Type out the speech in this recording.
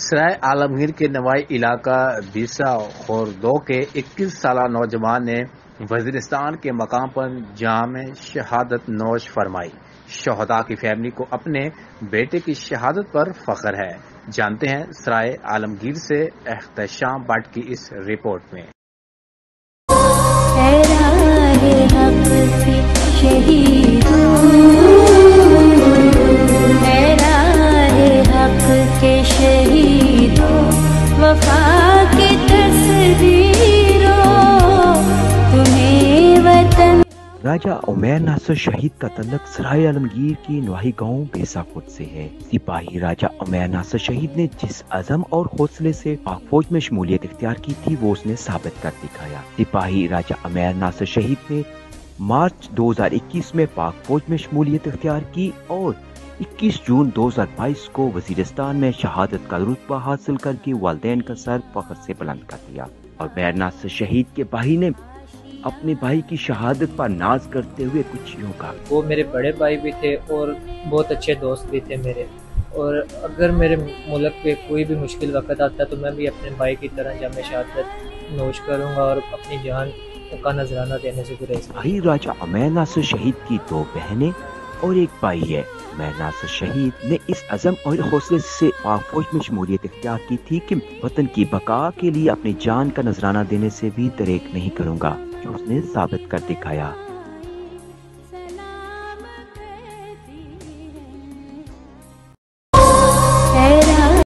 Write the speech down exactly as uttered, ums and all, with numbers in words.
सराय आलमगीर के नवाई इलाका दीसा खोरदो के इक्कीस साल नौजवान ने वज़ीरिस्तान के मकाम पर जामे शहादत नोश फरमाई। शहदा की फैमिली को अपने बेटे की शहादत पर फख्र है। जानते हैं सराय आलमगीर से अहतशाम बट की इस रिपोर्ट में। राजा अमीर नासिर शहीद का तल्लक सराय आलमगीर के नवाही गांव बेसाकोट से है। सिपाही राजा अमीर नासिर शहीद ने जिस अज़म और हौसले से पाक फौज में शमूलियत इख्तियार की थी वो उसने साबित कर दिखाया। सिपाही राजा अमीर नासिर शहीद ने मार्च दो हज़ार इक्कीस में पाक फौज में शमूलियत इख्तियार की और इक्कीस जून दो हज़ार बाईस को वज़ीरिस्तान में शहादत का रुतबा हासिल करके वालिदैन का सर फख्र से बुलंद कर दिया। और अमीर नासिर शहीद के भाई ने अपने भाई की शहादत पर नाज करते हुए कुछ यूँ कहा, वो मेरे बड़े भाई भी थे और बहुत अच्छे दोस्त भी थे मेरे, और अगर मेरे मुल्क पे कोई भी मुश्किल वक़्त आता तो मैं भी अपने भाई की तरह जामे शहादत नोश करूँगा और अपनी जान का नजराना देने से गुरेज। भाई राजा अमीर नासिर शहीद की दो बहनें और एक भाई है। अमीर नासिर शहीद ने इस अज़म और हौसले से पाक फौज में शमूलियत इख्तियार की थी कि वतन की बका के लिए अपनी जान का नजराना देने से भी दरेक नहीं करूँगा, उसने साबित कर दिखाया।